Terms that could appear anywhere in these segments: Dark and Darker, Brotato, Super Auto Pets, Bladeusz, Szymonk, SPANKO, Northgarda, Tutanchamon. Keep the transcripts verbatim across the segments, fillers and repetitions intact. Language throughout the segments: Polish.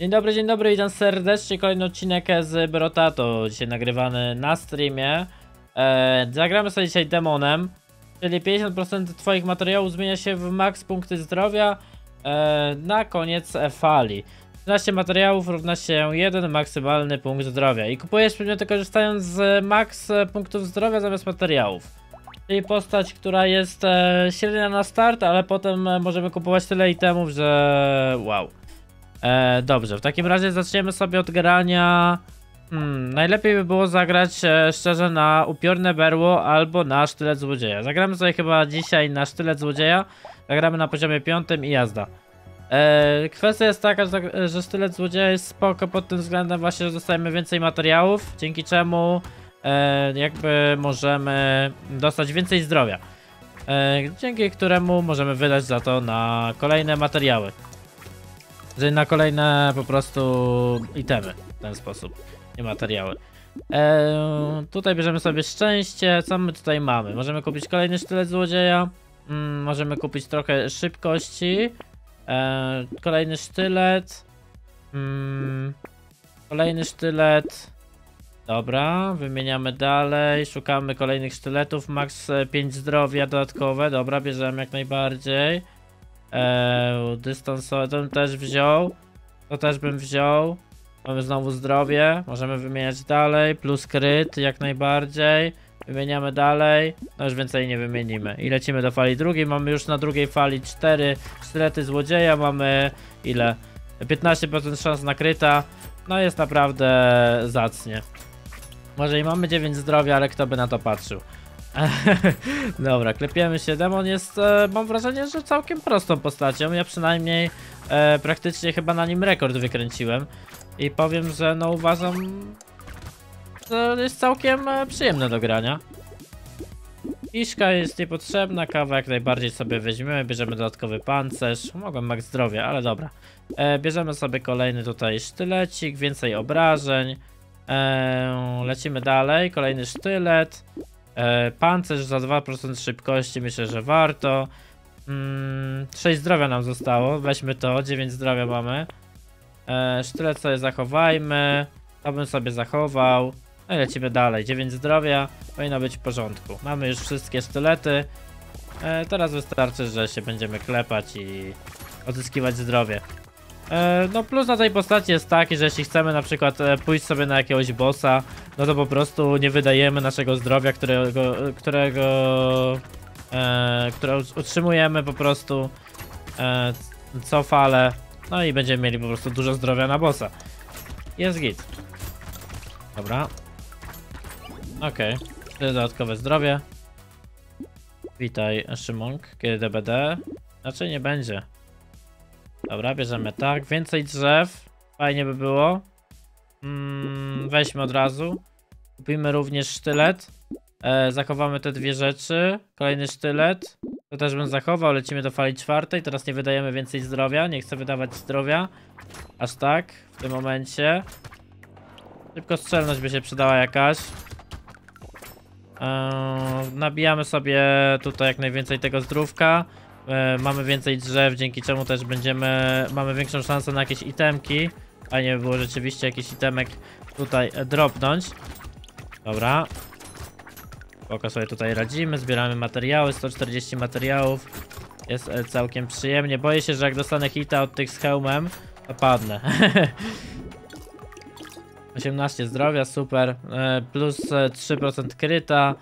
Dzień dobry, dzień dobry, witam serdecznie. Kolejny odcinek z Brotato, dzisiaj nagrywany na streamie. Eee, zagramy sobie dzisiaj demonem, czyli pięćdziesiąt procent twoich materiałów zmienia się w max punkty zdrowia eee, na koniec fali. trzynaście materiałów równa się jeden maksymalny punkt zdrowia i kupujesz przedmioty korzystając z max punktów zdrowia zamiast materiałów. Czyli postać, która jest e, średnia na start, ale potem możemy kupować tyle itemów, że wow. E, dobrze, w takim razie zaczniemy sobie od grania. Hmm, najlepiej by było zagrać e, szczerze na upiorne berło albo na sztylet złodzieja. Zagramy sobie chyba dzisiaj na sztylet złodzieja. Zagramy na poziomie piątym i jazda. E, kwestia jest taka, że, że sztylet złodzieja jest spoko pod tym względem właśnie, że dostajemy więcej materiałów, dzięki czemu e, jakby możemy dostać więcej zdrowia. E, dzięki któremu możemy wydać za to na kolejne materiały. Na kolejne po prostu itemy w ten sposób, nie materiały. Eee, tutaj bierzemy sobie szczęście. Co my tutaj mamy? Możemy kupić kolejny sztylet złodzieja, mm, możemy kupić trochę szybkości, eee, kolejny sztylet, mm, kolejny sztylet, dobra, wymieniamy dalej, szukamy kolejnych sztyletów, max pięć zdrowia dodatkowe, dobra, bierzemy jak najbardziej. Eee, dystansowy to bym też wziął. To też bym wziął. Mamy znowu zdrowie. Możemy wymieniać dalej. Plus kryt jak najbardziej. Wymieniamy dalej. No już więcej nie wymienimy. I lecimy do fali drugiej. Mamy już na drugiej fali cztery sztylety złodzieja. Mamy ile? piętnaście procent szans na kryta. No jest naprawdę zacnie. Może i mamy dziewięć zdrowia, ale kto by na to patrzył. Dobra, klepiemy się. Demon jest, e, mam wrażenie, że całkiem prostą postacią. Ja przynajmniej e, praktycznie chyba na nim rekord wykręciłem. I powiem, że no uważam, że jest całkiem e, przyjemne do grania. Kiszka jest niepotrzebna, kawa jak najbardziej sobie weźmiemy. Bierzemy dodatkowy pancerz. Mogłem maks zdrowia, ale dobra. E, bierzemy sobie kolejny tutaj sztylecik, więcej obrażeń. E, lecimy dalej, kolejny sztylet. E, pancerz za dwa procent szybkości, myślę, że warto. mm, sześć zdrowia nam zostało, weźmy to, dziewięć zdrowia mamy. e, Sztylet sobie zachowajmy. To bym sobie zachował. No i lecimy dalej, dziewięć zdrowia. Powinno być w porządku, mamy już wszystkie sztylety. e, Teraz wystarczy, że się będziemy klepać i odzyskiwać zdrowie. e, No plus na tej postaci jest taki, że jeśli chcemy na przykład pójść sobie na jakiegoś bossa, no to po prostu nie wydajemy naszego zdrowia, którego, którego e, które utrzymujemy po prostu e, co falę, no i będziemy mieli po prostu dużo zdrowia na bossa. Jest git. Dobra. Okej, okay. Dodatkowe zdrowie. Witaj Szymonk, kiedy D B D? Raczej nie będzie. Dobra, bierzemy tak, więcej drzew, fajnie by było. Mm, weźmy od razu. Kupimy również sztylet. e, Zachowamy te dwie rzeczy. Kolejny sztylet. To też bym zachował, lecimy do fali czwartej. Teraz nie wydajemy więcej zdrowia. Nie chcę wydawać zdrowia aż tak w tym momencie. Szybko strzelność by się przydała jakaś. e, Nabijamy sobie tutaj jak najwięcej tego zdrówka. e, Mamy więcej drzew, dzięki czemu też będziemy, mamy większą szansę na jakieś itemki. Fajnie by było rzeczywiście jakiś itemek tutaj dropnąć. Dobra. Spoko sobie tutaj radzimy, zbieramy materiały, sto czterdzieści materiałów. Jest całkiem przyjemnie. Boję się, że jak dostanę hita od tych z hełmem, to padnę. osiemnaście zdrowia, super. Plus trzy procent kryta.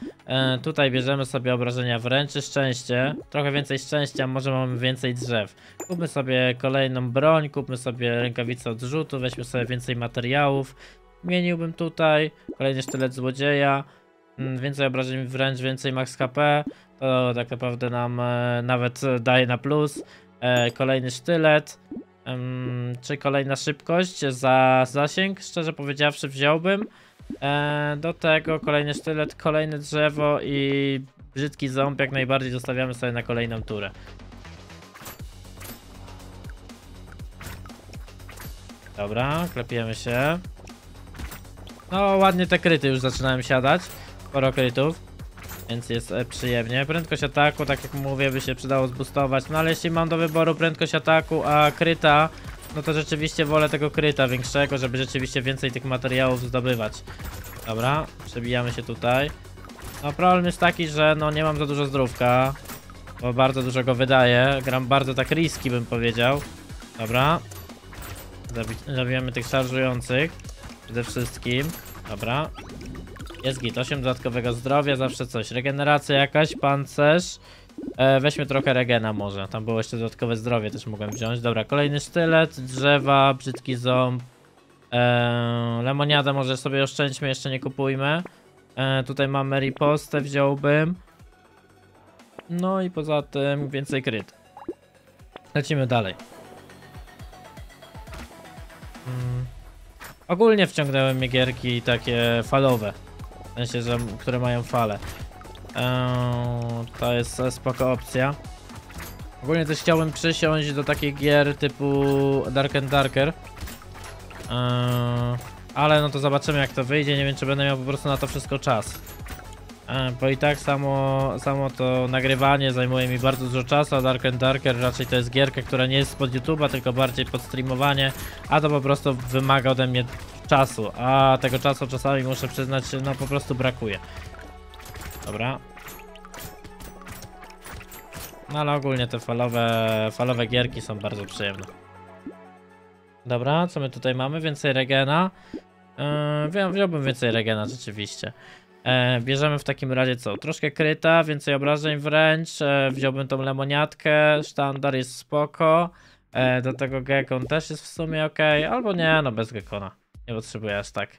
Tutaj bierzemy sobie obrażenia wręcz i szczęście. Trochę więcej szczęścia, może mamy więcej drzew. Kupmy sobie kolejną broń, kupmy sobie rękawicę odrzutu, weźmy sobie więcej materiałów. Zmieniłbym tutaj. Kolejny sztylet złodzieja. Więcej obrażeń wręcz, więcej max H P. To tak naprawdę nam nawet daje na plus. Kolejny sztylet. Um, czy kolejna szybkość za zasięg? Szczerze powiedziawszy wziąłbym. E, do tego kolejny sztylet, kolejne drzewo i brzydki ząb jak najbardziej zostawiamy sobie na kolejną turę. Dobra, klepiemy się. No ładnie te kryty już zaczynałem siadać. Sporo krytów, więc jest przyjemnie. Prędkość ataku, tak jak mówię, by się przydało zboostować. No ale jeśli mam do wyboru prędkość ataku, a kryta, no to rzeczywiście wolę tego kryta większego, żeby rzeczywiście więcej tych materiałów zdobywać. Dobra, przebijamy się tutaj. No problem jest taki, że no nie mam za dużo zdrówka, bo bardzo dużo go wydaje. Gram bardzo tak riski, bym powiedział. Dobra. Zabi zabijamy tych szarżujących przede wszystkim. Dobra. Jest git, osiem dodatkowego zdrowia, zawsze coś. Regeneracja jakaś, pancerz. E, weźmy trochę regena może. Tam było jeszcze dodatkowe zdrowie, też mogłem wziąć. Dobra, kolejny sztylet, drzewa, brzydki ząb. E, lemoniadę może sobie oszczędźmy, jeszcze nie kupujmy. E, tutaj mamy ripostę, wziąłbym. No i poza tym więcej kryt. Lecimy dalej. Hmm. Ogólnie wciągnęły mnie gierki takie falowe. W sensie, że, które mają fale. Eee, to jest spoko opcja. Ogólnie też chciałbym przysiąść do takich gier typu Dark and Darker. Eee, ale no to zobaczymy, jak to wyjdzie. Nie wiem, czy będę miał po prostu na to wszystko czas. Eee, bo i tak samo, samo to nagrywanie zajmuje mi bardzo dużo czasu, a Dark and Darker raczej to jest gierka, która nie jest pod YouTube'a, tylko bardziej pod streamowanie, a to po prostu wymaga ode mnie czasu, a tego czasu czasami muszę przyznać, no po prostu brakuje. Dobra. No ale ogólnie te falowe, falowe gierki są bardzo przyjemne. Dobra, co my tutaj mamy? Więcej regena. Yy, wziąłbym więcej regena rzeczywiście. E, bierzemy w takim razie co? Troszkę kryta, więcej obrażeń wręcz, e, wziąłbym tą lemoniatkę, sztandar jest spoko, e, do tego gekon też jest w sumie ok, albo nie, no bez gekona, nie potrzebuję aż tak.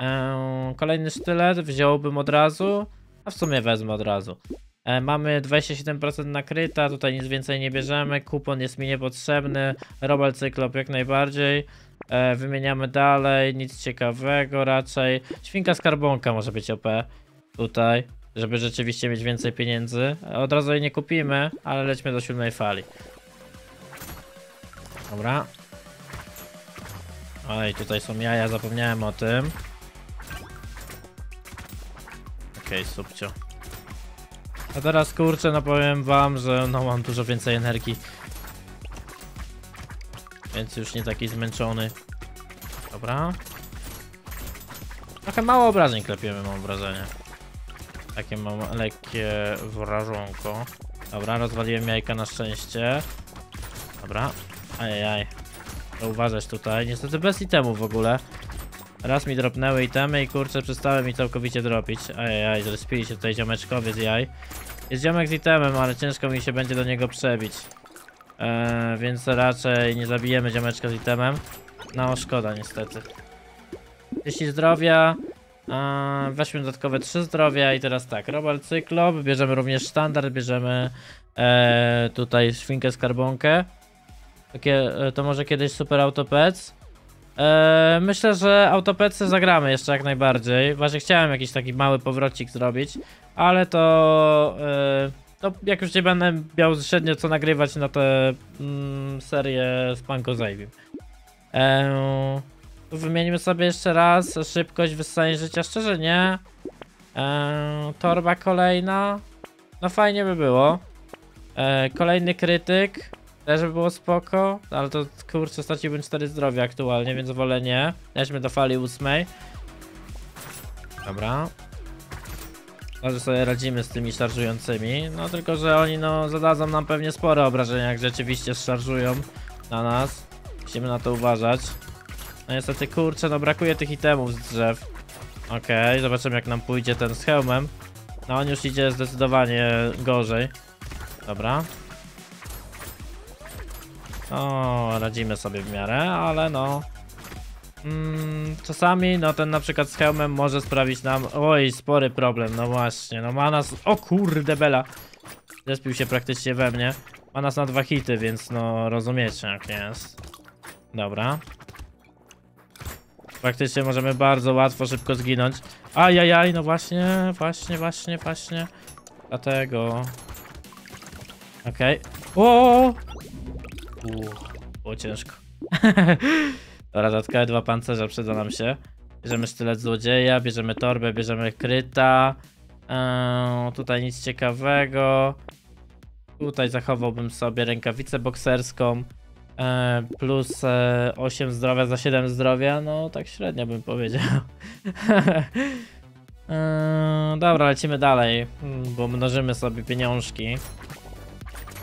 E, kolejny sztylet wziąłbym od razu, a w sumie wezmę od razu. E, mamy dwadzieścia siedem procent na kryta, tutaj nic więcej nie bierzemy, kupon jest mi niepotrzebny, robal cyklop jak najbardziej. E, wymieniamy dalej, nic ciekawego raczej. Świnka skarbonka może być O P tutaj, żeby rzeczywiście mieć więcej pieniędzy. Od razu jej nie kupimy, ale lećmy do siódmej fali. Dobra. Oj, tutaj są jaja, zapomniałem o tym. Okej, subcio. A teraz kurczę, no powiem wam, że no mam dużo więcej energii. Więc już nie taki zmęczony. Dobra. Trochę mało obrażeń klepiemy, mam wrażenie. Takie mam lekkie wrażonko. Dobra, rozwaliłem jajka na szczęście. Dobra. Ajajaj. To uważać tutaj. Niestety bez itemów w ogóle. Raz mi dropnęły itemy i kurczę, przestały mi całkowicie dropić. Ajajaj, zrespili się tutaj ziomeczkowie z jaj. Jest ziomek z itemem, ale ciężko mi się będzie do niego przebić. Eee, więc raczej nie zabijemy ziomeczka z itemem. No szkoda niestety. Jeśli zdrowia, eee, weźmy dodatkowe trzy zdrowia i teraz tak, robal cyklop, bierzemy również sztandard, bierzemy eee, tutaj świnkę skarbonkę. Takie, to może kiedyś Super Auto Pets. Eee, myślę, że Auto Petsy zagramy jeszcze jak najbardziej. Właśnie chciałem jakiś taki mały powrocik zrobić, ale to... Eee, No, jak już nie będę miał średnio co nagrywać na tę mm, serię z Panko Zajbim. Eee, wymienimy sobie jeszcze raz szybkość, wyssanie życia, szczerze nie. Eee, torba kolejna. No fajnie by było. Eee, kolejny krytyk. Też by było spoko, ale to kurczę straciłbym cztery zdrowia aktualnie, więc wolę nie. Lećmy do fali ósmej. Dobra. No, że sobie radzimy z tymi szarżującymi, no tylko, że oni no zadadzą nam pewnie spore obrażenia, jak rzeczywiście szarżują na nas. Musimy na to uważać. No niestety, kurczę, no brakuje tych itemów z drzew. Okej, okay, zobaczymy jak nam pójdzie ten z hełmem. No on już idzie zdecydowanie gorzej. Dobra. O, radzimy sobie w miarę, ale no... Mm, czasami, no ten na przykład z hełmem może sprawić nam, oj, spory problem, no właśnie, no ma nas, o kurde bela, zespił się praktycznie we mnie, ma nas na dwa hity, więc no rozumiecie jak jest. Dobra. Praktycznie możemy bardzo łatwo, szybko zginąć. Ajajaj, no właśnie, właśnie, właśnie, właśnie, dlatego. Okej. Ło! Było ciężko. Dobra, dodatkowe dwa pancerza przyda nam się. Bierzemy sztylet złodzieja, bierzemy torbę, bierzemy kryta. Eee, tutaj nic ciekawego. Tutaj zachowałbym sobie rękawicę bokserską. plus osiem zdrowia za siedem zdrowia, no tak średnio bym powiedział. Dobra, lecimy dalej, bo mnożymy sobie pieniążki.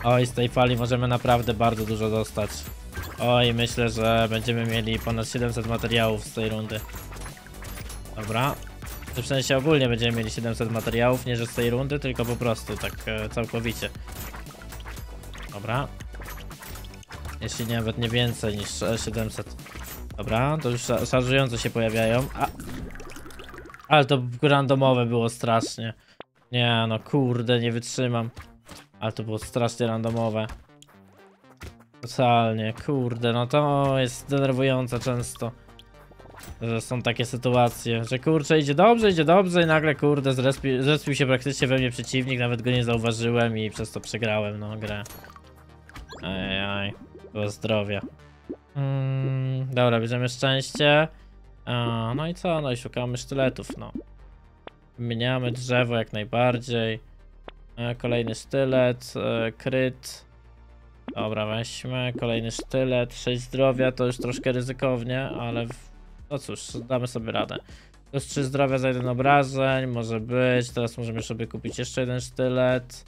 Oj, z tej fali możemy naprawdę bardzo dużo dostać. Oj, myślę, że będziemy mieli ponad siedemset materiałów z tej rundy. Dobra. W sensie ogólnie będziemy mieli siedemset materiałów, nie że z tej rundy, tylko po prostu tak e, całkowicie. Dobra. Jeśli nawet nie więcej niż siedemset. Dobra, to już szarżujące się pojawiają. A... Ale to randomowe było strasznie. Nie no, kurde, nie wytrzymam. Ale to było strasznie randomowe. Totalnie, kurde, no to jest denerwujące często. Że są takie sytuacje, że kurczę idzie dobrze, idzie dobrze i nagle kurde zrespi, zrespił się praktycznie we mnie przeciwnik, nawet go nie zauważyłem i przez to przegrałem, no grę. Ajajaj, było zdrowia. Mm, dobra, bierzemy szczęście. A, no i co, no i szukamy sztyletów, no. Wymieniamy drzewo jak najbardziej. E, kolejny sztylet, e, kryt. Dobra, weźmy kolejny sztylet, sześć zdrowia, to już troszkę ryzykownie, ale... W... No cóż, damy sobie radę. Plus trzy zdrowia za jeden obrażeń, może być. Teraz możemy sobie kupić jeszcze jeden sztylet.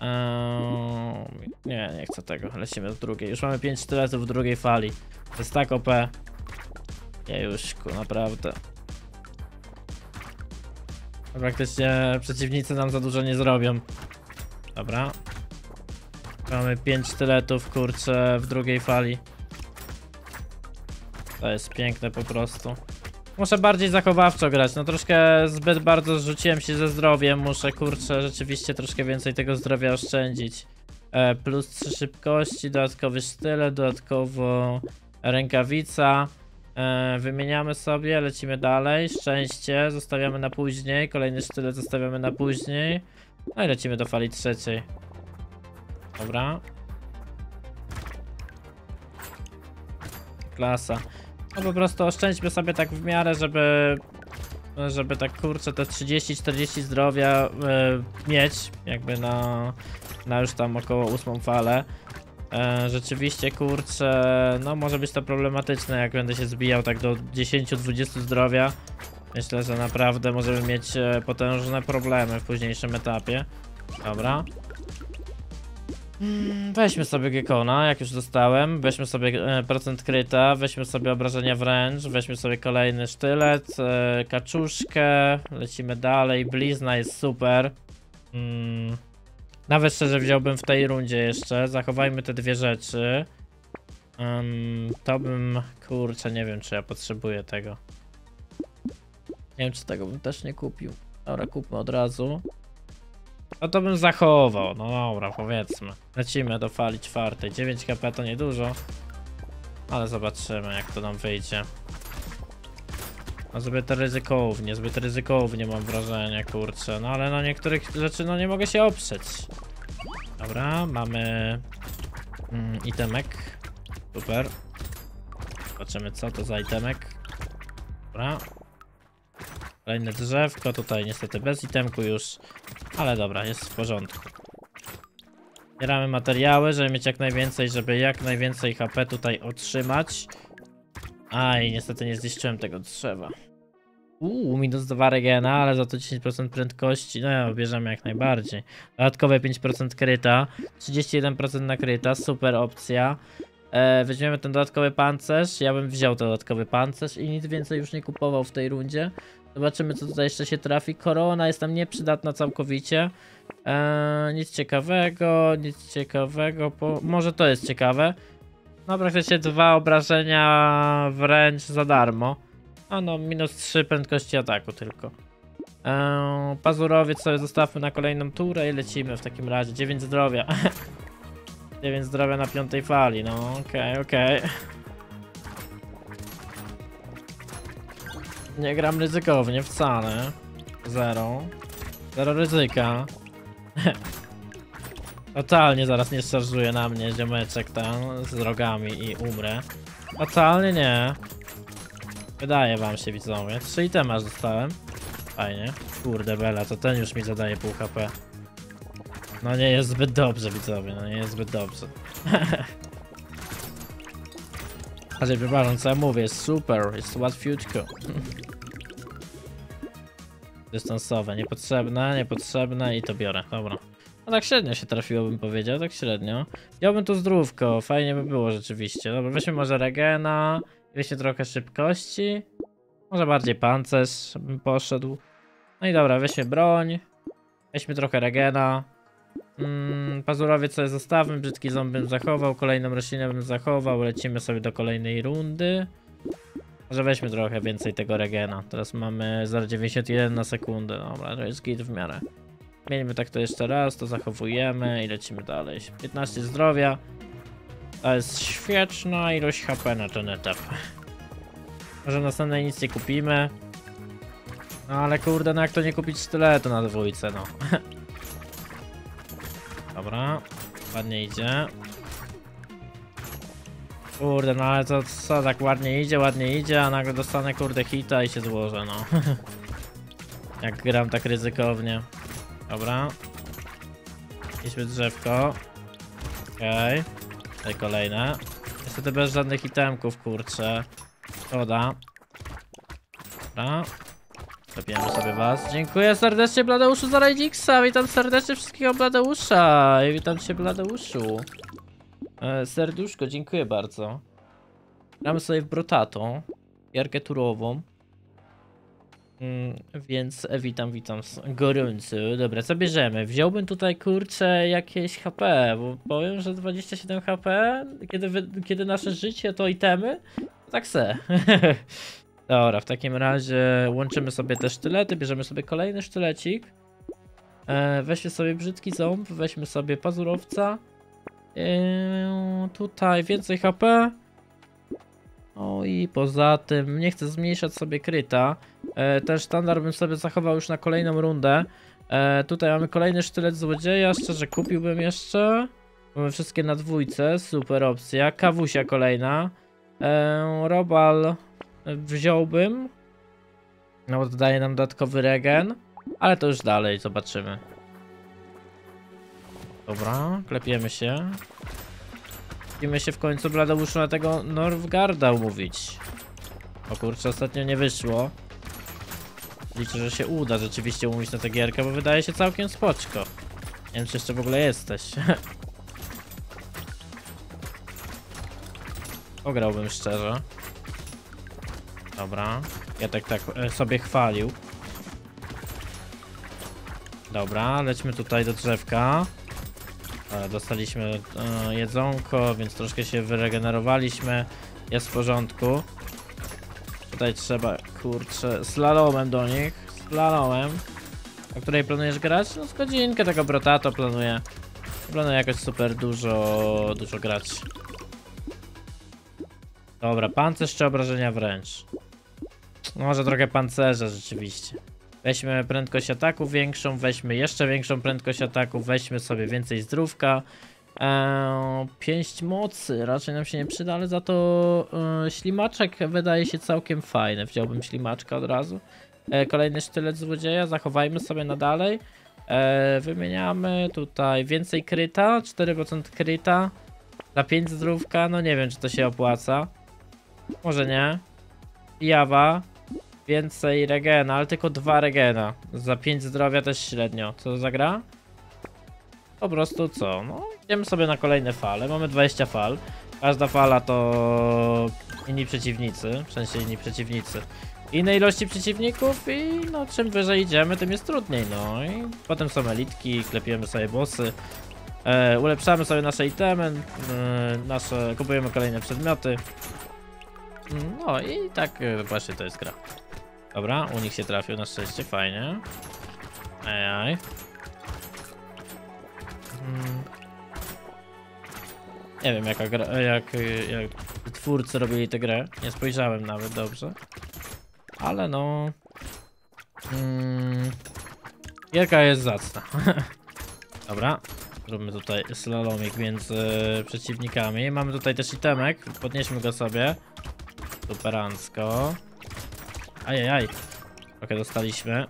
Um, nie, nie chcę tego. Lecimy do drugiej. Już mamy pięć sztyletów w drugiej fali. To jest tak O P. Jejuśku, naprawdę. Praktycznie przeciwnicy nam za dużo nie zrobią. Dobra. Mamy pięć sztyletów, kurczę, w drugiej fali. To jest piękne po prostu. Muszę bardziej zachowawczo grać, no troszkę zbyt bardzo zrzuciłem się ze zdrowiem. Muszę kurczę rzeczywiście troszkę więcej tego zdrowia oszczędzić. e, Plus trzy szybkości, dodatkowy sztylet, dodatkowo rękawica. e, Wymieniamy sobie, lecimy dalej. Szczęście zostawiamy na później. Kolejny sztylet zostawiamy na później. No i lecimy do fali trzeciej. Dobra. Klasa. No po prostu oszczędźmy sobie tak w miarę, żeby żeby tak kurczę te trzydzieści czterdzieści zdrowia y, mieć jakby na, na już tam około ósmą falę. y, Rzeczywiście kurczę, no może być to problematyczne jak będę się zbijał tak do dziesięciu dwudziestu zdrowia. Myślę, że naprawdę możemy mieć potężne problemy w późniejszym etapie. Dobra. Weźmy sobie Gekona, jak już dostałem. Weźmy sobie e, procent kryta, weźmy sobie obrażenia wręcz, weźmy sobie kolejny sztylet, e, kaczuszkę. Lecimy dalej, blizna jest super. mm. Nawet szczerze wziąłbym w tej rundzie jeszcze, zachowajmy te dwie rzeczy. um, To bym, kurczę, nie wiem czy ja potrzebuję tego. Nie wiem czy tego bym też nie kupił. Dobra, kupmy od razu. No to bym zachował, no dobra, powiedzmy. Lecimy do fali czwartej, dziewięć K P to niedużo. Ale zobaczymy jak to nam wyjdzie. No zbyt ryzykownie, zbyt ryzykownie mam wrażenie, kurczę. No ale no niektórych rzeczy no nie mogę się oprzeć. Dobra, mamy mm, itemek. Super. Zobaczymy co to za itemek. Dobra. Kolejne drzewko, tutaj niestety bez itemku już. Ale dobra, jest w porządku. Zbieramy materiały, żeby mieć jak najwięcej, żeby jak najwięcej H P tutaj otrzymać. Aj, niestety nie zniszczyłem tego drzewa. Uuu, minus dwa regena, ale za to dziesięć procent prędkości. No ja bierzemy jak najbardziej. Dodatkowe pięć procent kryta, trzydzieści jeden procent nakryta, super opcja. E, weźmiemy ten dodatkowy pancerz, ja bym wziął ten dodatkowy pancerz i nic więcej już nie kupował w tej rundzie. Zobaczymy co tutaj jeszcze się trafi. Korona jest tam nieprzydatna całkowicie. Eee, nic ciekawego, nic ciekawego. Po... Może to jest ciekawe. No praktycznie dwa obrażenia wręcz za darmo. A no minus trzy prędkości ataku tylko. Eee, pazurowiec sobie zostawmy na kolejną turę i lecimy w takim razie. dziewięć zdrowia. dziewięć zdrowia na piątej fali. No okej, okay, okej. Okay. Nie gram ryzykownie wcale. Zero. Zero ryzyka. Totalnie zaraz nie szarżuje na mnie ziomeczek tam z rogami i umrę. Totalnie nie. Wydaje wam się widzowie. Trzy itemy aż dostałem. Fajnie. Kurde bela, to ten już mi zadaje pół H P. No nie jest zbyt dobrze widzowie, no nie jest zbyt dobrze. Ale przepraszam, co ja mówię, jest super, jest łatwiutko. Dystansowe, niepotrzebne, niepotrzebne i to biorę, dobra. No tak średnio się trafiło, bym powiedział, tak średnio. Wziąłbym tu zdrówko, fajnie by było rzeczywiście. Dobra, weźmy może Regena, weźmy trochę szybkości. Może bardziej pancerz bym poszedł. No i dobra, weźmy broń. Weźmy trochę Regena. Mm, pazurowiec sobie zostawmy, brzydki ząb bym zachował, kolejną roślinę bym zachował. Lecimy sobie do kolejnej rundy. Może weźmy trochę więcej tego Regena. Teraz mamy zero przecinek dziewięćdziesiąt jeden na sekundę. Dobra, to jest git w miarę. Zmienimy tak to jeszcze raz, to zachowujemy i lecimy dalej. piętnaście zdrowia. To jest świetna ilość H P na ten etap. Może w następnej nic nie kupimy. No ale kurde, no jak to nie kupić sztyletu na dwójce, no. Dobra, ładnie idzie. Kurde, no ale to co, tak ładnie idzie, ładnie idzie, a nagle dostanę kurde hita i się złożę, no. Jak gram tak ryzykownie. Dobra. Idźmy drzewko. Okej. Okay. Kolejne. Niestety bez żadnych itemków, kurczę. Szkoda. Dobra. Zabijamy sobie was. Dziękuję serdecznie Bladeuszu za Rajdiksa. Witam serdecznie wszystkiego Bladeusza. I witam cię Bladeuszu. E, serduszko, dziękuję bardzo. Gramy sobie w Brotato. Gierkę turową. Mm, więc witam, witam gorąco. Dobra, co bierzemy? Wziąłbym tutaj kurczę jakieś H P, bo powiem, że dwadzieścia siedem H P, kiedy, wy, kiedy nasze życie to itemy, tak se. Dobra, w takim razie łączymy sobie te sztylety, bierzemy sobie kolejny sztylecik. E, weźmy sobie brzydki ząb, weźmy sobie pazurowca. E, tutaj więcej H P. O i poza tym nie chcę zmniejszać sobie kryta. E, ten sztandar bym sobie zachował już na kolejną rundę. E, tutaj mamy kolejny sztylet złodzieja, szczerze kupiłbym jeszcze. Mamy wszystkie na dwójce, super opcja. Kawusia kolejna. E, robal wziąłbym. No bo daje nam dodatkowy regen. Ale to już dalej, zobaczymy. Dobra, klepiemy się. Musimy się w końcu Bladeuszu na tego Northgarda umówić. O kurczę, ostatnio nie wyszło. Liczę, że się uda rzeczywiście umówić na tę gierkę, bo wydaje się całkiem spoczko. Nie wiem, czy jeszcze w ogóle jesteś. Ograłbym szczerze. Dobra. Ja tak tak sobie chwalił. Dobra, lećmy tutaj do drzewka. Dostaliśmy e, jedzonko, więc troszkę się wyregenerowaliśmy. Jest w porządku. Tutaj trzeba, kurczę, slalomem do nich. Slalomem. O której planujesz grać? No z godzinkę tego Brotato planuję. Planuję jakoś super dużo, dużo grać. Dobra, pancerz czy obrażenia wręcz? No może trochę pancerza rzeczywiście. Weźmy prędkość ataku większą, weźmy jeszcze większą prędkość ataku, weźmy sobie więcej zdrówka. Eee, pięść mocy raczej nam się nie przyda, ale za to e, ślimaczek wydaje się całkiem fajny. Wziąłbym ślimaczka od razu. E, kolejny sztylet złodzieja, zachowajmy sobie na dalej. E, wymieniamy tutaj więcej kryta, cztery procent kryta. Za pięć zdrówka, no nie wiem czy to się opłaca. Może nie. Jawa. Więcej Regena, ale tylko dwa Regena. Za pięć zdrowia też średnio. Co za gra? Po prostu co? No, idziemy sobie na kolejne fale. Mamy dwadzieścia fal. Każda fala to inni przeciwnicy. W sensie inni przeciwnicy. Inne ilości przeciwników i no czym wyżej idziemy, tym jest trudniej. No i potem są elitki, klepiemy sobie bossy. E, ulepszamy sobie nasze itemy. E, nasze, kupujemy kolejne przedmioty. No i tak właśnie to jest gra. Dobra, u nich się trafił, na szczęście, fajnie. Ajaj. Hmm. Nie wiem jaka gra, jak, jak twórcy robili tę grę, nie spojrzałem nawet dobrze. Ale no... Hmm. Gierka jest zacna. Dobra, zróbmy tutaj slalomik między przeciwnikami. Mamy tutaj też itemek, podnieśmy go sobie. Superancko. Ajajaj. Trochę dostaliśmy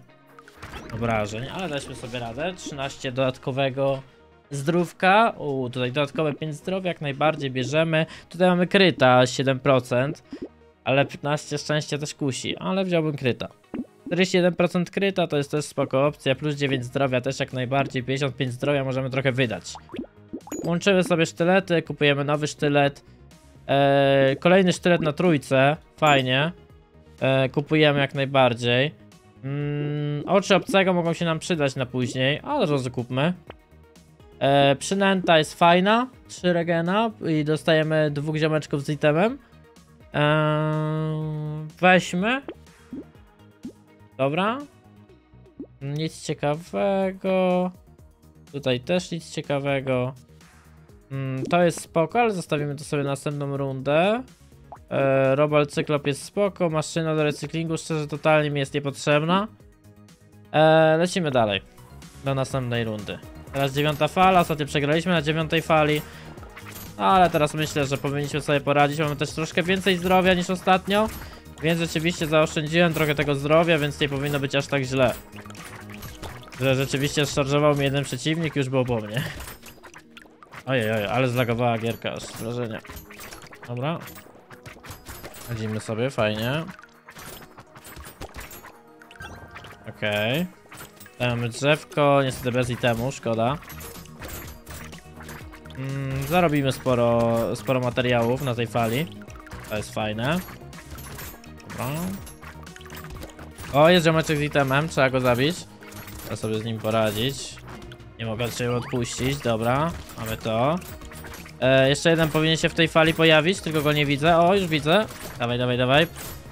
obrażeń, ale daliśmy sobie radę. trzynaście dodatkowego Zdrówka, u, tutaj dodatkowe pięć zdrowia, jak najbardziej bierzemy. Tutaj mamy kryta siedem procent, ale piętnaście szczęścia też kusi, ale wziąłbym kryta. czterdzieści jeden procent kryta to jest też spoko opcja, plus dziewięć zdrowia też jak najbardziej, pięćdziesiąt pięć zdrowia możemy trochę wydać. Łączymy sobie sztylety, kupujemy nowy sztylet. Eee, kolejny sztylet na trójce, fajnie. Eee, kupujemy jak najbardziej. Mm, oczy obcego mogą się nam przydać na później, ale rozkupmy. E, przynęta jest fajna, trzy regena i dostajemy dwóch ziomeczków z itemem. E, weźmy. Dobra. Nic ciekawego. Tutaj też nic ciekawego. Mm, to jest spoko, ale zostawimy to sobie na następną rundę. E, Robal Cyklop jest spoko, maszyna do recyklingu szczerze totalnie mi jest niepotrzebna. E, lecimy dalej do następnej rundy. Teraz dziewiąta fala, ostatnio przegraliśmy na dziewiątej fali, ale teraz myślę, że powinniśmy sobie poradzić. Mamy też troszkę więcej zdrowia niż ostatnio, więc rzeczywiście zaoszczędziłem trochę tego zdrowia, więc nie powinno być aż tak źle. Że rzeczywiście szarżował mi jeden przeciwnik, już było po mnie. Ojej, ojej, ale zlagowała gierka, aż wrażenie. Dobra. Radzimy sobie, fajnie. Okej. Okay. Tutaj mamy drzewko, niestety bez itemu, szkoda. Mm, zarobimy sporo, sporo materiałów na tej fali. To jest fajne. Dobra. O, jest ziomeczek z itemem, trzeba go zabić. Trzeba sobie z nim poradzić. Nie mogę się odpuścić, dobra. Mamy to. E, jeszcze jeden powinien się w tej fali pojawić, tylko go nie widzę. O, już widzę. Dawaj, dawaj, dawaj.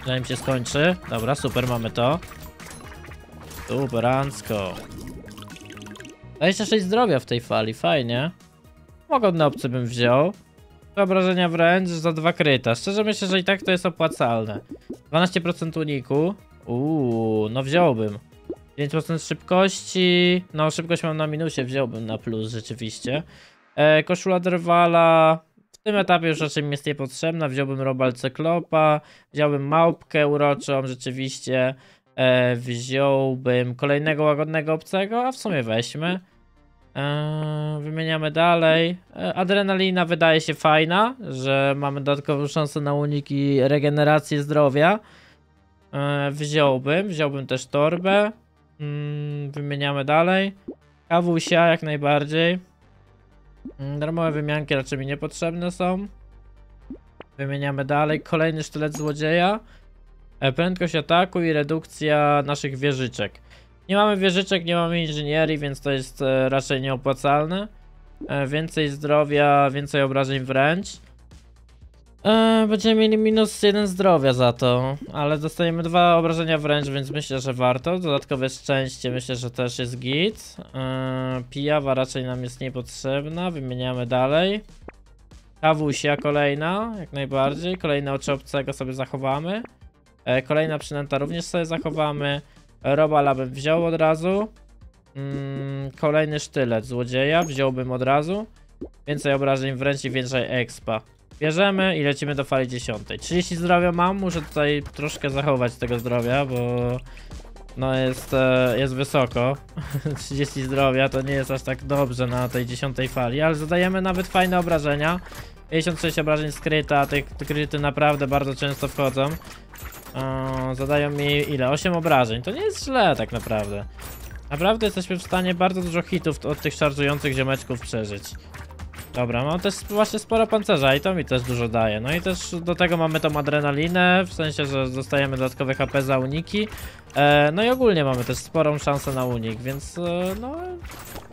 Zanim się skończy. Dobra, super, mamy to. Superancko. dwadzieścia sześć zdrowia w tej fali, fajnie. Pogodne opcje bym wziął. Obrażenia wręcz za dwa kryta. Szczerze myślę, że i tak to jest opłacalne. dwanaście procent uniku. Uuu, no wziąłbym. pięć procent szybkości. No szybkość mam na minusie, wziąłbym na plus rzeczywiście. E, koszula drwala. W tym etapie już raczej mi jest niepotrzebna. Wziąłbym robal cyklopa. Wziąłbym małpkę uroczą rzeczywiście. E, wziąłbym kolejnego łagodnego obcego, a w sumie weźmy. E, wymieniamy dalej. E, adrenalina wydaje się fajna, że mamy dodatkową szansę na uniki, regenerację zdrowia. E, wziąłbym, wziąłbym też torbę. Mm, wymieniamy dalej. Kawusia jak najbardziej. Darmowe wymianki raczej mi niepotrzebne są. Wymieniamy dalej. Kolejny sztylet złodzieja. Prędkość ataku i redukcja naszych wieżyczek. Nie mamy wieżyczek, nie mamy inżynierii, więc to jest e, raczej nieopłacalne. E, więcej zdrowia, więcej obrażeń wręcz. E, będziemy mieli minus jeden zdrowia za to, ale dostajemy dwa obrażenia wręcz, więc myślę, że warto. Dodatkowe szczęście myślę, że też jest git. E, pijawa raczej nam jest niepotrzebna, wymieniamy dalej. Kawusia kolejna, jak najbardziej. Kolejne oczy obcego sobie zachowamy. Kolejna przynęta również sobie zachowamy. Robala bym wziął od razu. Mm, kolejny sztylet złodzieja wziąłbym od razu. Więcej obrażeń wręcz i więcej expa. Bierzemy i lecimy do fali dziesiątej. trzydzieści zdrowia mam, muszę tutaj troszkę zachować tego zdrowia, bo no jest, jest wysoko. trzydzieści zdrowia to nie jest aż tak dobrze na tej dziesiątej fali, ale zadajemy nawet fajne obrażenia. pięćdziesiąt sześć obrażeń skryta, te kryty naprawdę bardzo często wchodzą. O, zadają mi ile? osiem obrażeń. To nie jest źle tak naprawdę. Naprawdę jesteśmy w stanie bardzo dużo hitów od tych szarżujących ziomeczków przeżyć. Dobra, mam też właśnie sporo pancerza i to mi też dużo daje. No i też do tego mamy tą adrenalinę, w sensie, że dostajemy dodatkowe H P za uniki. E, no i ogólnie mamy też sporą szansę na unik, więc e, no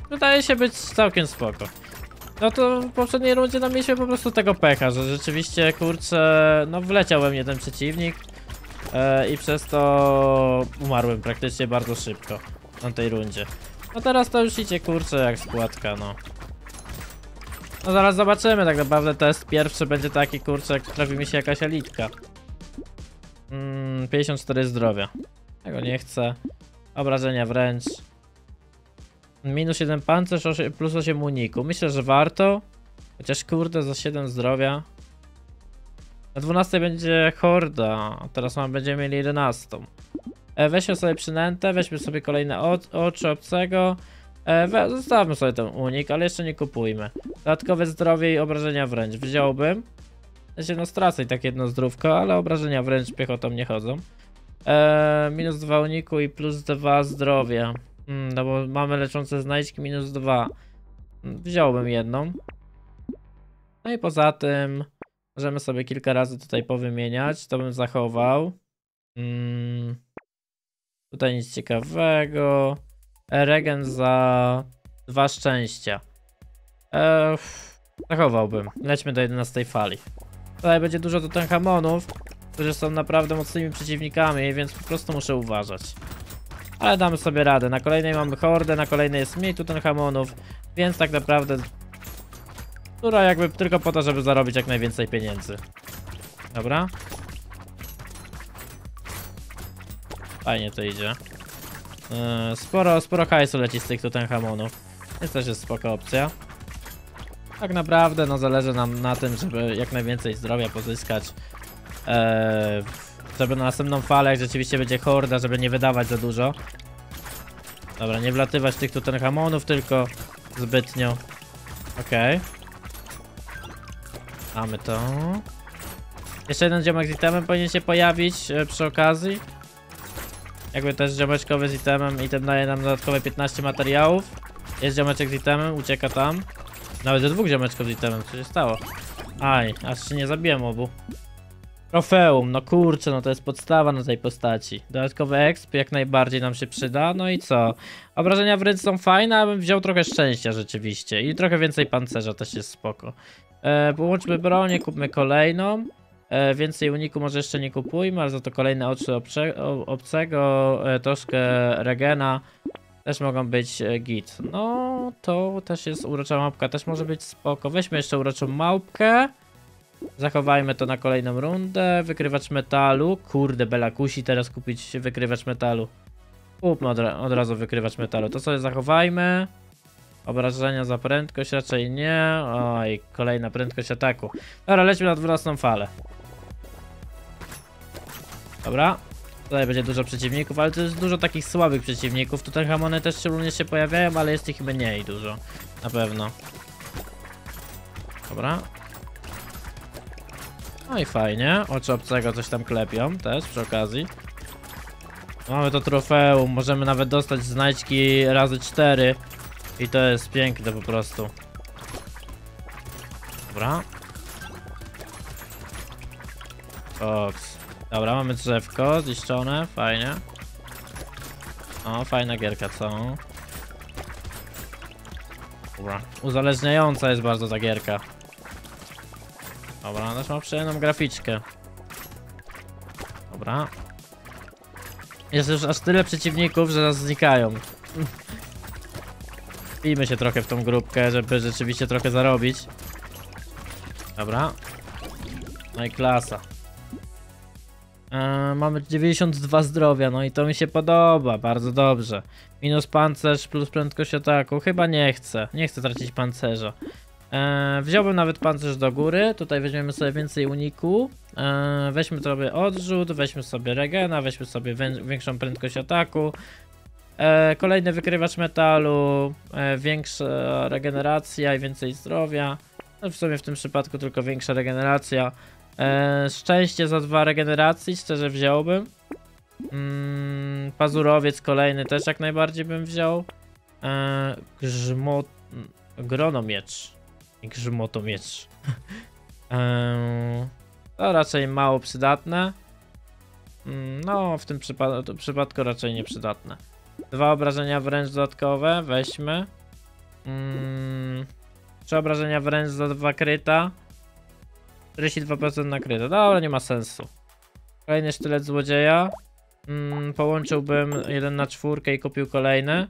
wydaje się być całkiem spoko. No to w poprzedniej rundzie nam mieliśmy po prostu tego pecha, że rzeczywiście kurczę, no wleciałem jeden przeciwnik. I przez to umarłem praktycznie bardzo szybko na tej rundzie. No teraz to już idzie kurczę jak składka, no. No zaraz zobaczymy, tak naprawdę test pierwszy będzie taki kurczę, jak trafi mi się jakaś elitka. Mm, pięćdziesiąt cztery zdrowia. Tego nie chcę. Obrażenia wręcz. Minus jeden pancerz, plus osiem uniku. Myślę, że warto. Chociaż kurde za siedem zdrowia. Na dwunastej będzie horda, a teraz mam, będziemy mieli jedenastą. E, weźmy sobie przynętę, weźmy sobie kolejne o, oczy obcego. E, zostawmy sobie ten unik, ale jeszcze nie kupujmy. Dodatkowe zdrowie i obrażenia wręcz wziąłbym. Ja się no stracę i tak jedno zdrówko, ale obrażenia wręcz piechotą nie chodzą. E, minus dwa uniku i plus dwa zdrowia. Hmm, no bo mamy leczące znajdźki minus dwa. Wziąłbym jedną. No i poza tym możemy sobie kilka razy tutaj powymieniać. To bym zachował. Hmm. Tutaj nic ciekawego. Regen za dwa szczęścia. Eee, zachowałbym. Lećmy do jedenastej fali. Tutaj będzie dużo Tutanchamonów, którzy są naprawdę mocnymi przeciwnikami, więc po prostu muszę uważać. Ale damy sobie radę. Na kolejnej mamy hordę, na kolejnej jest mniej Tutanchamonów, więc tak naprawdę... Która jakby tylko po to, żeby zarobić jak najwięcej pieniędzy. Dobra. Fajnie to idzie. Yy, sporo, sporo hajsu leci z tych Tutanchamonów. Więc też jest spoko opcja. Tak naprawdę no zależy nam na tym, żeby jak najwięcej zdrowia pozyskać. Yy, żeby na następną falę, jak rzeczywiście będzie horda, żeby nie wydawać za dużo. Dobra, nie wlatywać tych Tutanchamonów tylko zbytnio. Okej. Okay. Mamy to. Jeszcze jeden ziomek z itemem powinien się pojawić yy, przy okazji. Jakby też ziomeczkowy z itemem, item daje nam dodatkowe piętnaście materiałów. Jest ziomeczek z itemem, ucieka tam. Nawet do dwóch ziomeczków z itemem, co się stało? Aj, aż się nie zabiłem obu. Trofeum, no kurczę, no to jest podstawa na tej postaci. Dodatkowy exp jak najbardziej nam się przyda, no i co? Obrażenia wręcz są fajne, abym wziął trochę szczęścia rzeczywiście. I trochę więcej pancerza też jest spoko. E, połączmy bronię, kupmy kolejną. E, więcej uniku może jeszcze nie kupujmy, ale za to kolejne oczy obcze, obcego, e, troszkę regena też mogą być e, git. No to też jest urocza małpka, też może być spoko. Weźmy jeszcze uroczą małpkę. Zachowajmy to na kolejną rundę. Wykrywacz metalu. Kurde, Bela kusi teraz kupić wykrywacz metalu. Kupmy od, od razu wykrywacz metalu. To sobie zachowajmy. Obrażenia za prędkość raczej nie. Oj, kolejna prędkość ataku. Dobra, lećmy na dwunastą falę. Dobra, tutaj będzie dużo przeciwników, ale to jest dużo takich słabych przeciwników. Tutaj hamony też szczególnie się pojawiają, ale jest ich mniej dużo. Na pewno. Dobra. No i fajnie. Oczy obcego coś tam klepią też przy okazji. Mamy to trofeum. Możemy nawet dostać znajdźki razy cztery. I to jest piękne po prostu. Dobra. Oks. Dobra, mamy drzewko zniszczone, fajnie. O, fajna gierka, co? Dobra. Uzależniająca jest bardzo ta gierka. Dobra, też ma przyjemną graficzkę. Dobra. Jest już aż tyle przeciwników, że nas znikają. Wbijmy się trochę w tą grupkę, żeby rzeczywiście trochę zarobić. Dobra. No i klasa. Eee, mamy dziewięćdziesiąt dwa zdrowia, no i to mi się podoba, bardzo dobrze. Minus pancerz plus prędkość ataku, chyba nie chcę, nie chcę tracić pancerza. Eee, wziąłbym nawet pancerz do góry, tutaj weźmiemy sobie więcej uniku. Eee, weźmy sobie odrzut, weźmy sobie regena, weźmy sobie większą prędkość ataku. E, kolejny wykrywacz metalu, e, większa regeneracja i więcej zdrowia. No w sumie w tym przypadku tylko większa regeneracja. E, szczęście za dwa regeneracji, szczerze wziąłbym. Mm, pazurowiec kolejny też jak najbardziej bym wziął. E, grzmo... Gronomiecz. I grzmotomiecz. e, to raczej mało przydatne. No w tym przypa przypadku raczej nieprzydatne. Dwa obrażenia wręcz dodatkowe, weźmy. Mm, trzy obrażenia wręcz za dwa kryta. czterdzieści dwa procent na kryta, dobra, nie ma sensu. Kolejny sztylet złodzieja. Mm, połączyłbym jeden na czwórkę i kupił kolejny.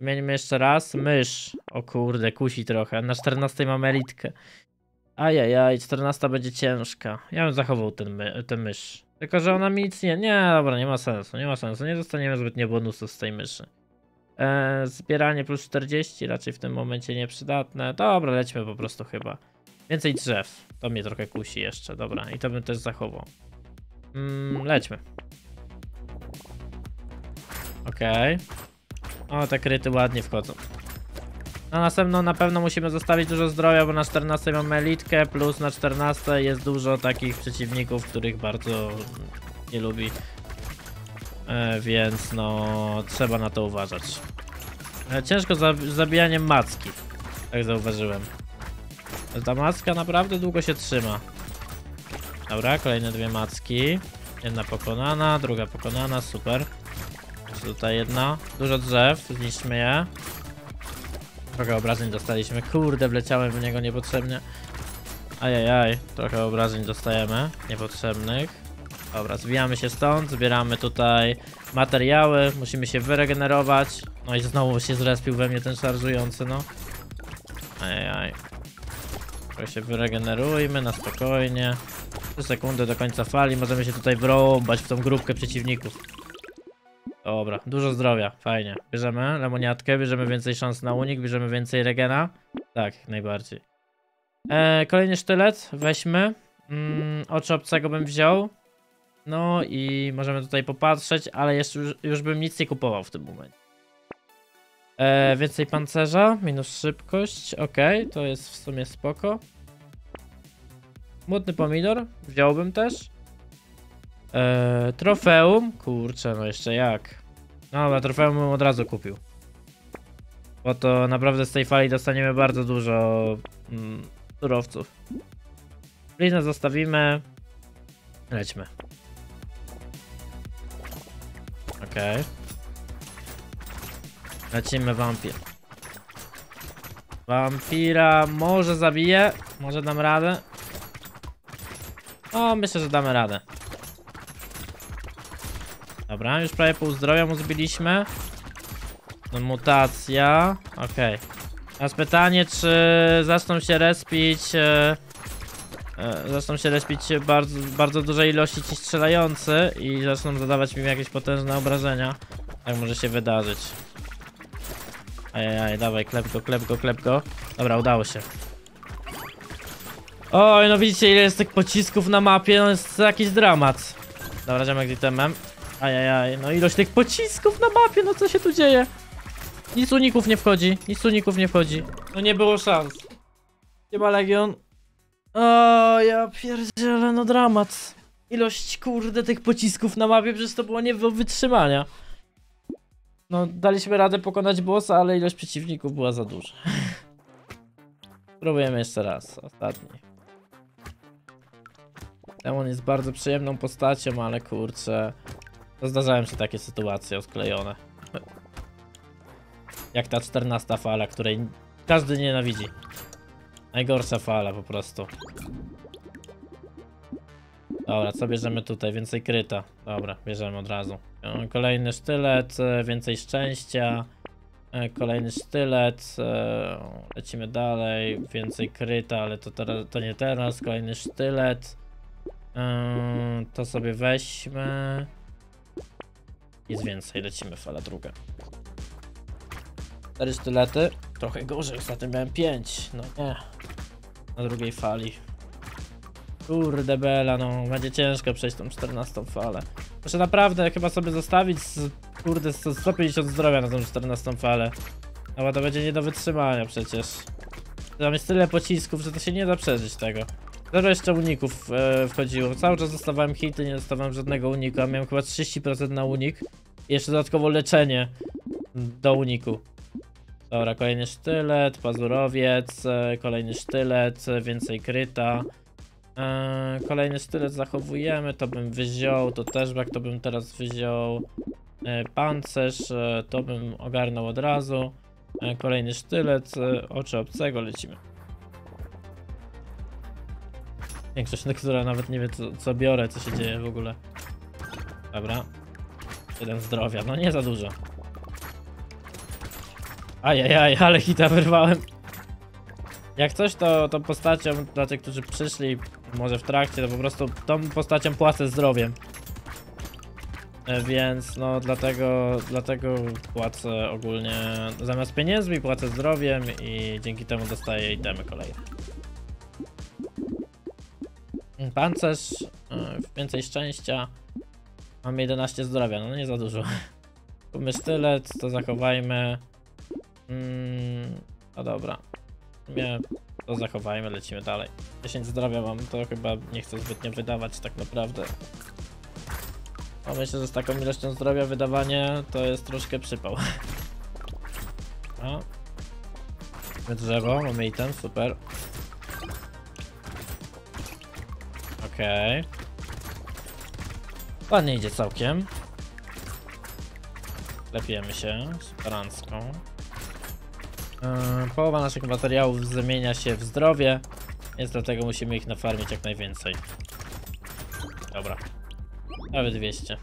Zmienimy jeszcze raz. Mysz. O kurde, kusi trochę. Na czternastej mamy elitkę. Ajajaj, czternasta będzie ciężka. Ja bym zachował ten, my ten mysz. Tylko, że ona mi nic nie... Nie, dobra, nie ma sensu, nie ma sensu. Nie dostaniemy zbytnio bonusów z tej myszy. Eee, zbieranie plus czterdzieści raczej w tym momencie nieprzydatne. Dobra, lećmy po prostu chyba. Więcej drzew. To mnie trochę kusi jeszcze, dobra. I to bym też zachował. Mm, lećmy. Okej. Okay. O, te kryty ładnie wchodzą. Na następną na pewno musimy zostawić dużo zdrowia, bo na czternastej mamy elitkę, plus na czternastej jest dużo takich przeciwników, których bardzo nie lubi. E, więc no, trzeba na to uważać. E, ciężko za zabijaniem macki, tak zauważyłem. Ta macka naprawdę długo się trzyma. Dobra, kolejne dwie macki. Jedna pokonana, druga pokonana, super. Tutaj jedna. Dużo drzew, zniszczmy je. Trochę obrażeń dostaliśmy. Kurde, wleciałem w niego niepotrzebnie. Ajajaj, trochę obrażeń dostajemy. Niepotrzebnych. Dobra, zwijamy się stąd, zbieramy tutaj materiały. Musimy się wyregenerować. No i znowu się zrespił we mnie ten szarżujący, no. Ajajaj. Trochę się wyregenerujmy na spokojnie. trzy sekundy do końca fali. Możemy się tutaj wrąbać w tą grupkę przeciwników. Dobra, dużo zdrowia, fajnie. Bierzemy lemoniatkę, bierzemy więcej szans na unik, bierzemy więcej regena. Tak, najbardziej. Eee, kolejny sztylet, weźmy. Mm, oczy obcego bym wziął. No i możemy tutaj popatrzeć, ale jeszcze już, już bym nic nie kupował w tym momencie. Eee, więcej pancerza, minus szybkość, ok, to jest w sumie spoko. Młodny pomidor, wziąłbym też. Eee, trofeum? Kurczę, no jeszcze jak. No ale trofeum bym od razu kupił. Bo to naprawdę z tej fali dostaniemy bardzo dużo mm, surowców. Bliznę zostawimy. Lećmy. Okej. Okay. Lecimy wampir. Wampira może zabiję. Może dam radę. O, myślę, że damy radę. Dobra, już prawie pół zdrowia mu zbiliśmy. No, mutacja. Okej. Okay. Teraz pytanie, czy zaczną się respić. E, e, zaczną się respić bardzo, bardzo dużej ilości ci strzelający i zaczną zadawać mi jakieś potężne obrażenia. Tak może się wydarzyć. Ajajaj, dawaj, klep go, klep go, klep go. Dobra, udało się. Oj, no widzicie, ile jest tych pocisków na mapie, no jest jakiś dramat. Dobra, ziomek z itemem. Ajajaj, no ilość tych pocisków na mapie, no co się tu dzieje? Nic uników nie wchodzi, nic uników nie wchodzi. No nie było szans. Chyba Legion. O, ja pierdzielę, no dramat. Ilość, kurde, tych pocisków na mapie, przecież to było nie do wytrzymania. No, daliśmy radę pokonać bossa, ale ilość przeciwników była za duża. Spróbujemy jeszcze raz, ostatni. Demon jest bardzo przyjemną postacią, ale kurczę... To zdarzają się takie sytuacje odklejone. Jak ta czternasta fala, której każdy nienawidzi. Najgorsza fala po prostu. Dobra, co bierzemy tutaj? Więcej kryta. Dobra, bierzemy od razu. Kolejny sztylet, więcej szczęścia. Kolejny sztylet. Lecimy dalej. Więcej kryta, ale to, teraz, to nie teraz. Kolejny sztylet. To sobie weźmy. Jest więcej, lecimy, fala druga. Cztery sztylety. Trochę gorzej, ostatnio miałem pięć. No nie. Na drugiej fali. Kurde bela, no. Będzie ciężko przejść tą czternastą falę. Muszę naprawdę chyba sobie zostawić z, kurde, sto pięćdziesiąt zdrowia na tą czternastą falę. No bo to będzie nie do wytrzymania przecież. Tam jest tyle pocisków, że to się nie da przeżyć tego. Zero jeszcze uników e, wchodziło. Cały czas dostawałem hity, nie dostawałem żadnego uniku. Miałem chyba trzydzieści procent na unik. I jeszcze dodatkowo leczenie do uniku. Dobra, kolejny sztylet, pazurowiec, e, kolejny sztylet, więcej kryta. E, kolejny sztylet zachowujemy, to bym wziął, to też brak, to bym teraz wziął. E, pancerz, e, to bym ogarnął od razu. E, kolejny sztylet, e, oczy obcego, lecimy. Większość, na która nawet nie wie co, co biorę, co się dzieje w ogóle. Dobra. Jeden zdrowia, no nie za dużo. Ajajaj, ale hita wyrwałem. Jak coś to, to postacią, dla tych, którzy przyszli, może w trakcie, to po prostu tą postacią płacę zdrowiem. Więc no dlatego, dlatego płacę ogólnie, zamiast pieniędzmi płacę zdrowiem i dzięki temu dostaję itemy kolejne. Pancerz, yy, więcej szczęścia. Mam jedenaście zdrowia, no nie za dużo. Kupmy sztylet, to zachowajmy. Mm, no dobra. Nie, to zachowajmy, lecimy dalej. dziesięć zdrowia mam, to chyba nie chcę zbytnio wydawać tak naprawdę. A myślę, że z taką ilością zdrowia wydawanie to jest troszkę przypał. No. Mamy drzewo, mamy item, super. Okej. Okay. Ładnie idzie całkiem. Lepiemy się z paranską. Yy, połowa naszych materiałów zamienia się w zdrowie, więc dlatego musimy ich nafarmić jak najwięcej. Dobra. Nawet dwieście.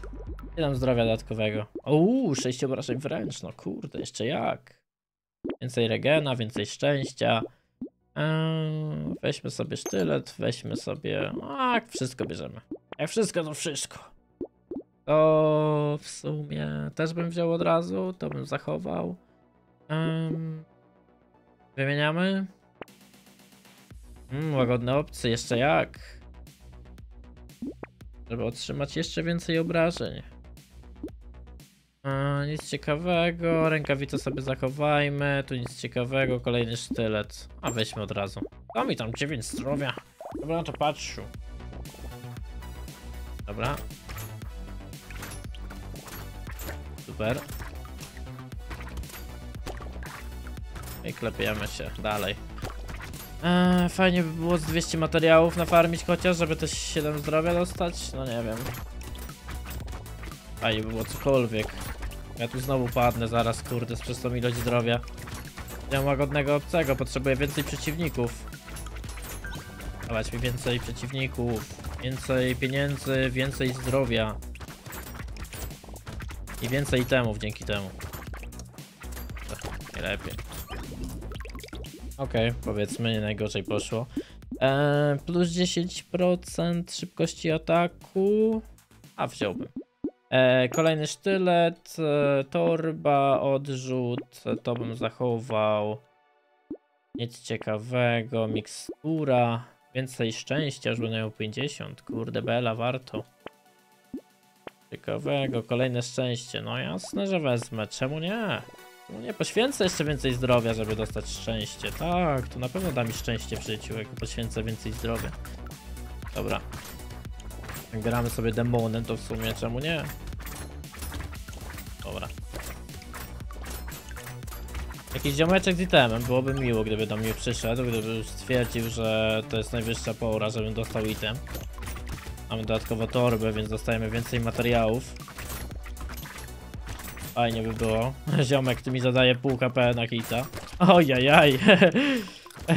Ile nam zdrowia dodatkowego? Uuu, sześć obrażeń wręcz, no kurde, jeszcze jak. Więcej regena, więcej szczęścia. Eee, weźmy sobie sztylet, weźmy sobie... A, wszystko bierzemy. Jak wszystko, to wszystko. To w sumie też bym wziął od razu, to bym zachował. Eee, wymieniamy. Mm, łagodne opcje, jeszcze jak. Żeby otrzymać jeszcze więcej obrażeń. Eee, nic ciekawego, rękawice sobie zachowajmy, tu nic ciekawego, kolejny sztylet. A weźmy od razu. Tam i tam dziewięć zdrowia. Dobra, na to patrzył. Dobra. Super. I klepiemy się dalej. Eee, fajnie by było z dwieście materiałów nafarmić chociaż, żeby też siedem zdrowia dostać. No nie wiem. Fajnie by było cokolwiek. Ja tu znowu padnę zaraz, kurde, przez tą ilość zdrowia. Nie mam łagodnego obcego, potrzebuję więcej przeciwników. Dawać mi więcej przeciwników. Więcej pieniędzy, więcej zdrowia. I więcej itemów dzięki temu. Nie lepiej. Okej, okay, powiedzmy, nie najgorzej poszło. Eee, plus dziesięć procent szybkości ataku. A wziąłbym. Eee, kolejny sztylet, e, torba, odrzut. To bym zachował. Nic ciekawego, mikstura. Więcej szczęścia, już będę miał pięćdziesiąt. Kurde bela, warto. Ciekawego, kolejne szczęście. No jasne, że wezmę. Czemu nie? Czemu nie? Poświęcę jeszcze więcej zdrowia, żeby dostać szczęście. Tak, to na pewno da mi szczęście w życiu, jak poświęcę więcej zdrowia. Dobra. Jak gramy sobie demonem, to w sumie czemu nie? Dobra. Jakiś ziomeczek z itemem, byłoby miło, gdyby do mnie przyszedł, gdyby już stwierdził, że to jest najwyższa pora, żebym dostał item. Mamy dodatkowo torbę, więc dostajemy więcej materiałów. Fajnie by było. Ziomek, który mi zadaje pół K P na hita. Ojajaj.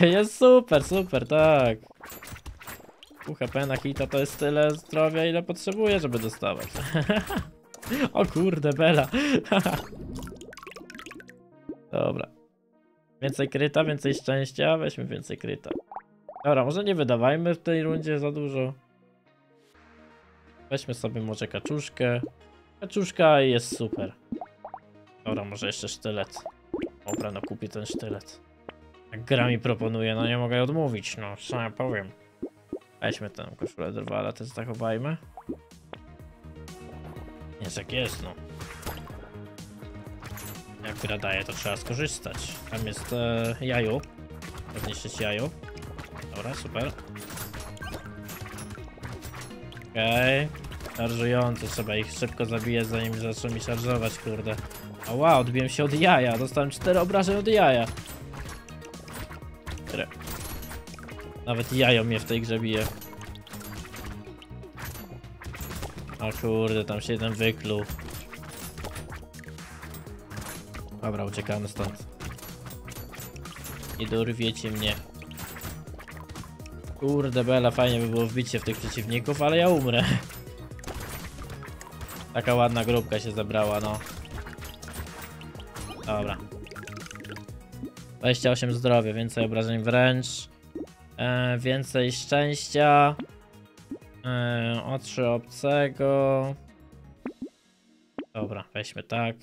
Jest super, super, tak. Pół K P na hita to jest tyle zdrowia, ile potrzebuję, żeby dostawać. O kurde, bela. Dobra. Więcej kryta, więcej szczęścia. Weźmy więcej kryta. Dobra, może nie wydawajmy w tej rundzie za dużo. Weźmy sobie może kaczuszkę. Kaczuszka jest super. Dobra, może jeszcze sztylet. Dobra, no kupię ten sztylet. Jak gra mi proponuje, no nie mogę odmówić, no co ja powiem. Weźmy tę koszulę drwala, też zachowajmy. Jest jak jest, no. Jak która daje, to trzeba skorzystać. Tam jest e, jaju. Zniszczyć jaju. Dobra, super. Okej. Okay. Szarżujący, trzeba ich szybko zabijać, zanim zaczną mi szarżować, kurde. A wow, odbiłem się od jaja. Dostałem cztery obrażeń od jaja. Które... Nawet jajo mnie w tej grze bije. O kurde, tam się jeden wykluł. Dobra, uciekamy stąd. Nie dorwiecie mnie. Kurde bela, fajnie by było wbić się w tych przeciwników, ale ja umrę. Taka ładna grupka się zebrała, no. Dobra. dwadzieścia osiem zdrowia, więcej obrażeń wręcz. E, więcej szczęścia. E, o trzy obcego. Dobra, weźmy tak.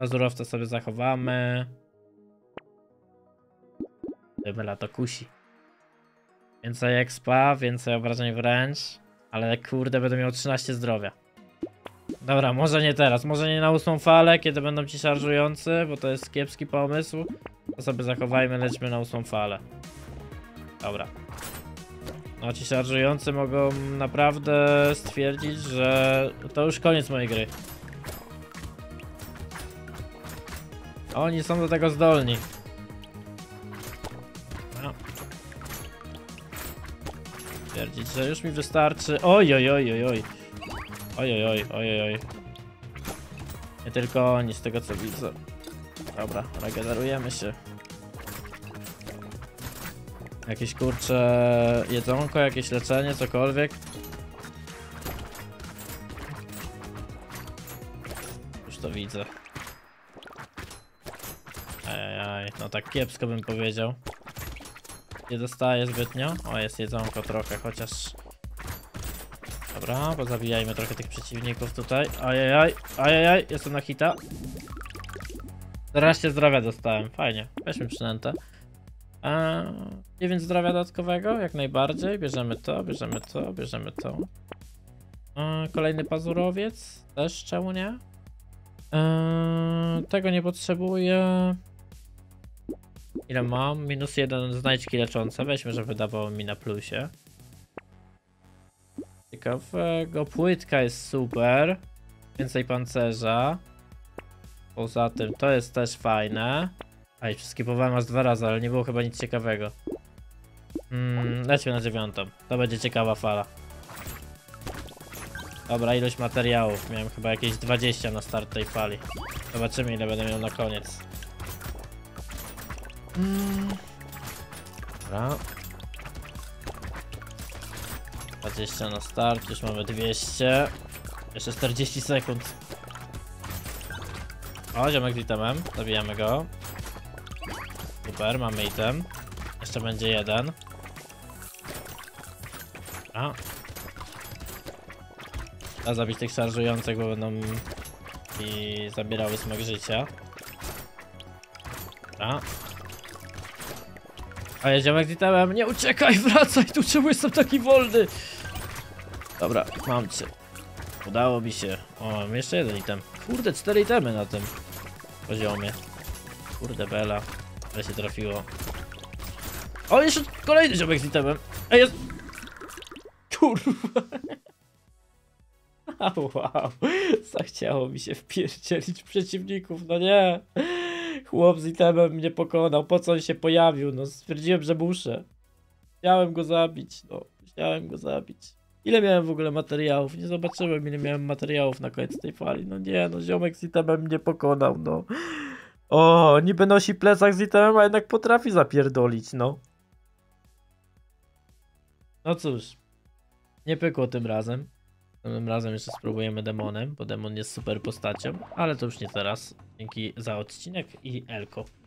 Azurowca sobie zachowamy. Bela to kusi. Więcej expa, więcej obrażeń wręcz. Ale kurde, będę miał trzynaście zdrowia. Dobra, może nie teraz, może nie na ósmą falę, kiedy będą ci szarżujący, bo to jest kiepski pomysł. To sobie zachowajmy, lećmy na ósmą falę. Dobra. No ci szarżujący mogą naprawdę stwierdzić, że to już koniec mojej gry. Oni są do tego zdolni. No. Stwierdzić, że już mi wystarczy. Oj, oj, oj, oj, oj. Oj, oj, oj, oj. Nie tylko oni, z tego co widzę. Dobra, regenerujemy się. Jakieś kurcze jedzonko, jakieś leczenie, cokolwiek. Już to widzę. Ajajaj, no tak kiepsko bym powiedział. Nie dostaję zbytnio. O, jest jedzonko trochę, chociaż... Dobra, bo zabijajmy trochę tych przeciwników tutaj. Ajajaj, ajajaj, jestem na hita. Zaraz się zdrowia dostałem, fajnie. Weźmy przynętę. A dziewięć zdrowia dodatkowego, jak najbardziej. Bierzemy to, bierzemy to, bierzemy to. A, kolejny pazurowiec, też czemu nie? A, tego nie potrzebuję. Ile mam? Minus jeden znajdźki leczące. Weźmy, żeby dawało mi na plusie. Ciekawego. Płytka jest super. Więcej pancerza. Poza tym to jest też fajne. Aj, przeskipowałem aż dwa razy, ale nie było chyba nic ciekawego. Mm, lećmy na dziewiątą. To będzie ciekawa fala. Dobra, ilość materiałów. Miałem chyba jakieś dwadzieścia na start tej fali. Zobaczymy, ile będę miał na koniec. Mm. Dobra. dwadzieścia na start, już mamy dwieście. Jeszcze czterdzieści sekund. O, ziomek z itemem. Zabijamy go. Super, mamy item. Jeszcze będzie jeden. A. Trzeba zabić tych szarżujących, bo będą i zabierały smak życia. A. A ja ziomek z itemem. Nie uciekaj, wracaj tu, czemu jestem taki wolny? Dobra, mam cię. Udało mi się. O, mam jeszcze jeden item. Kurde, cztery itemy na tym poziomie. Kurde bela. Ale się trafiło. O, jeszcze kolejny ziomek z itemem. Ej, jest... Kurwa. A, wow. Zachciało mi się wpierdzielić przeciwników, no nie. Chłop z itemem mnie pokonał. Po co on się pojawił? No, stwierdziłem, że muszę. Chciałem go zabić, no. Chciałem go zabić. Ile miałem w ogóle materiałów? Nie zobaczyłem, ile miałem materiałów na koniec tej fali. No nie, no ziomek z itemem mnie pokonał, no. O, niby nosi plecak z itemem, a jednak potrafi zapierdolić, no. No cóż. Nie pykło tym razem. Tym razem jeszcze spróbujemy demonem, bo demon jest super postacią, ale to już nie teraz. Dzięki za odcinek i elko.